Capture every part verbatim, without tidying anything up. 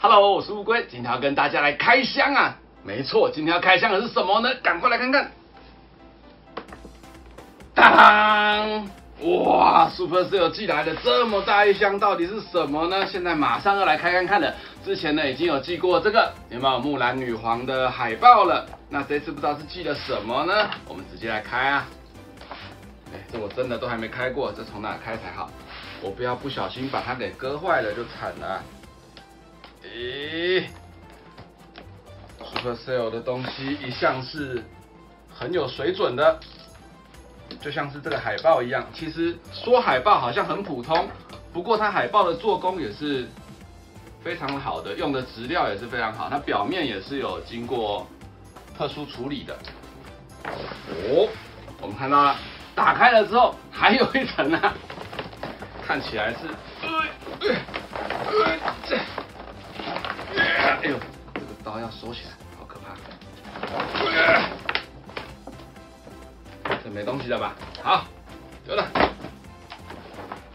Hello， 我是乌龟，今天要跟大家来开箱啊！没错，今天要开箱的是什么呢？赶快来看看！当当！哇 ，Supercell 寄来的这么大一箱，到底是什么呢？现在马上要来开看看了。之前呢已经有寄过这个有没有木兰女皇的海报了？那这次不知道是寄了什么呢？我们直接来开啊！哎，这我真的都还没开过，这从哪开才好？我不要不小心把它给割坏了就惨了啊！ 咦 ，Supercell 的东西一向是很有水准的，就像是这个海报一样。其实说海报好像很普通，不过它海报的做工也是非常好的，用的质料也是非常好，它表面也是有经过特殊处理的。哦，我们看到了，打开了之后还有一层啊，看起来是，呃呃呃这 哎呦，这个刀要收起来，好可怕！这没东西了吧？好，有了。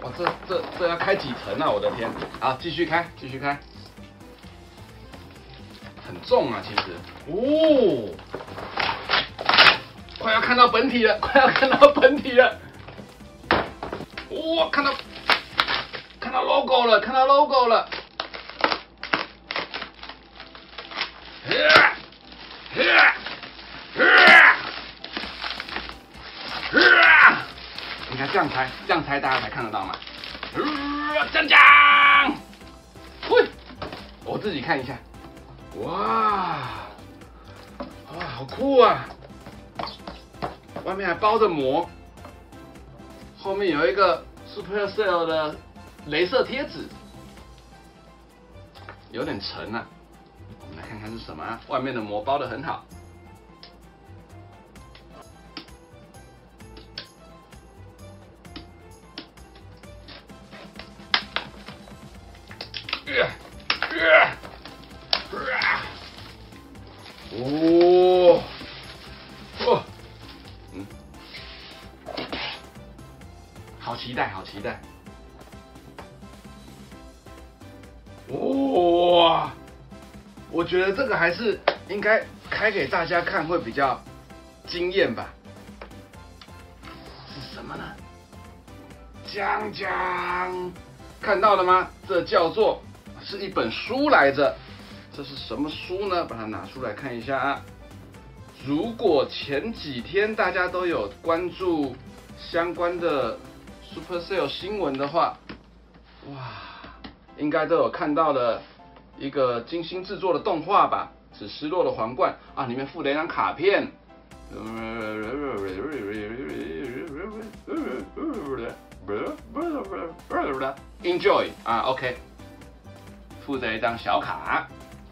哇，这这这要开几层啊？我的天！好，继续开，继续开。很重啊，其实。哦，快要看到本体了，快要看到本体了。哇、哦，看到看到 logo 了，看到 logo 了。 你看这样才这样才大家才看得到嘛。锵锵！喂，我自己看一下。哇，哇，好酷啊！外面还包着膜，后面有一个 Supercell 的雷射贴纸，有点沉啊。 看看是什么、啊，外面的膜包得很好。哦，哦，嗯，好期待，好期待。哇！ 我觉得这个还是应该开给大家看会比较惊艳吧。是什么呢？锵锵，看到了吗？这叫做是一本书来着。这是什么书呢？把它拿出来看一下啊。如果前几天大家都有关注相关的 Supercell 新闻的话，哇，应该都有看到了。 一个精心制作的动画吧，只失落的皇冠啊，里面附了一张卡片。Enjoy 啊 ，OK， 附着一张小卡。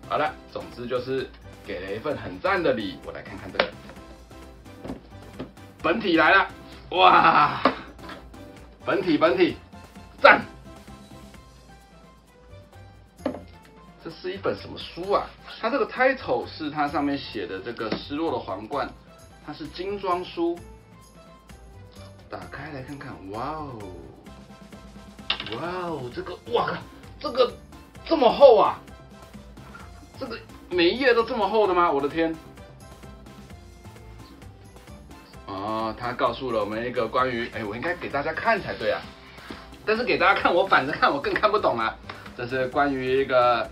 好了，总之就是给了一份很赞的礼。我来看看这个本体来了，哇，本体本体，赞！ 这是一本什么书啊？它这个 title 是它上面写的这个失落的皇冠，它是精装书。打开来看看，哇哦，哇哦，这个哇，这个这么厚啊！这个每一页都这么厚的吗？我的天！哦，它告诉了我们一个关于……哎，我应该给大家看才对啊，但是给大家看我反着看我更看不懂啊。这是关于一个。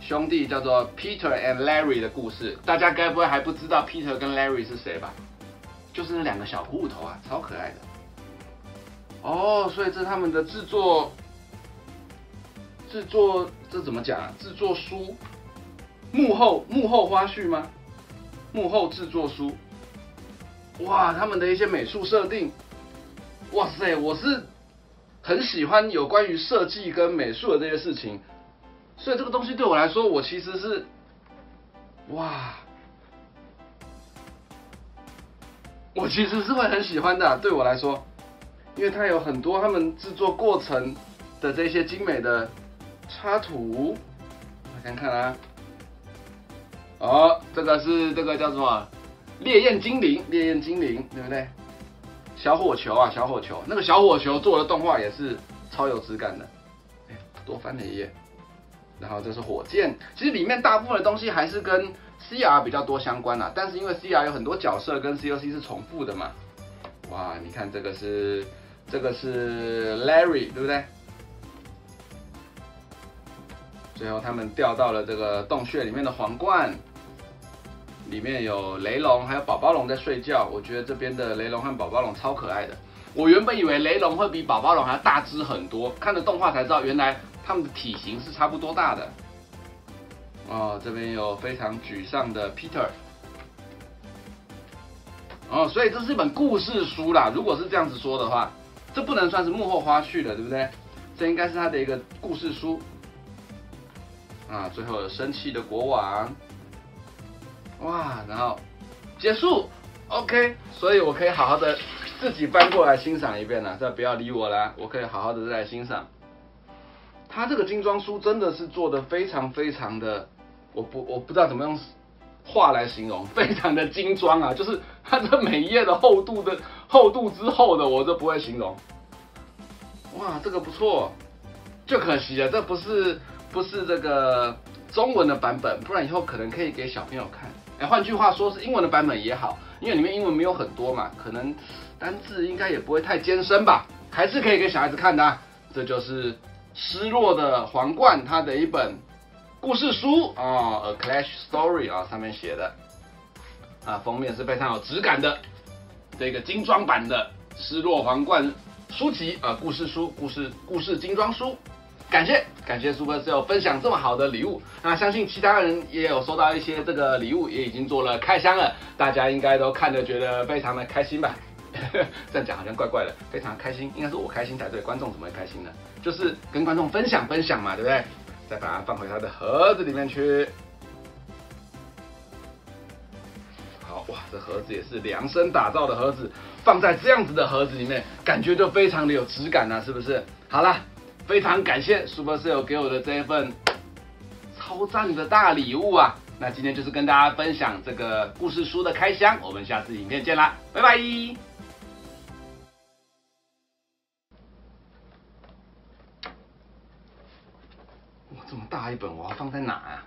兄弟叫做 Peter and Larry 的故事，大家该不会还不知道 Peter 跟 Larry 是谁吧？就是那两个小葫芦头啊，超可爱的。哦，所以这是他们的制作，制作这怎么讲啊？制作书，幕后幕后花絮吗？幕后制作书。哇，他们的一些美术设定，哇塞，我是很喜欢有关于设计跟美术的这些事情。 所以这个东西对我来说，我其实是，哇，我其实是会很喜欢的、啊。对我来说，因为它有很多他们制作过程的这些精美的插图，来看看啊。哦，这个是这个叫什么烈焰精灵，烈焰精灵，对不对？小火球啊，小火球，那个小火球做的动画也是超有质感的。哎，多翻了一页。然后这是火箭，其实里面大部分的东西还是跟 C R 比较多相关啦、啊，但是因为 C R 有很多角色跟 C O C 是重复的嘛。哇，你看这个是这个是 Larry， 对不对？最后他们掉到了这个洞穴里面的皇冠，里面有雷龙还有宝宝龙在睡觉。我觉得这边的雷龙和宝宝龙超可爱的。我原本以为雷龙会比宝宝龙还要大只很多，看了动画才知道原来它们的体型是差不多大的。哦，这边有非常沮丧的 Peter。哦，所以这是一本故事书啦。如果是这样子说的话，这不能算是幕后花絮了，对不对？这应该是它的一个故事书。啊，最后有生气的国王，哇，然后结束 ，OK， 所以我可以好好的自己翻过来欣赏一遍了，再不要理我啦，我可以好好的再来欣赏。他这个精装书真的是做的非常非常的，我不我不知道怎么用话来形容，非常的精装啊，就是它这每一页的厚度的厚度之厚的，我都不会形容。哇，这个不错，就可惜了，这不是。不是这个中文的版本，不然以后可能可以给小朋友看。哎，换句话说是英文的版本也好，因为里面英文没有很多嘛，可能单字应该也不会太艰深吧，还是可以给小孩子看的、啊。这就是失落的皇冠，它的一本故事书啊、哦、，A Clash Story 啊、哦，上面写的啊，封面是非常有质感的，这个精装版的失落皇冠书籍啊，故事书，故事故事精装书。感谢感谢 Supercell 分享这么好的礼物，那相信其他人也有收到一些这个礼物，也已经做了开箱了，大家应该都看得觉得非常的开心吧？这样讲好像怪怪的，非常开心，应该是我开心才对，观众怎么会开心呢？就是跟观众分享分享嘛，对不对？再把它放回它的盒子里面去。好哇，这盒子也是量身打造的盒子，放在这样子的盒子里面，感觉就非常的有质感啊，是不是？好啦。非常感谢 Supercell 给我的这一份超赞的大礼物啊！那今天就是跟大家分享这个故事书的开箱，我们下次影片见啦，拜拜！哇，这么大一本，我要放在哪啊？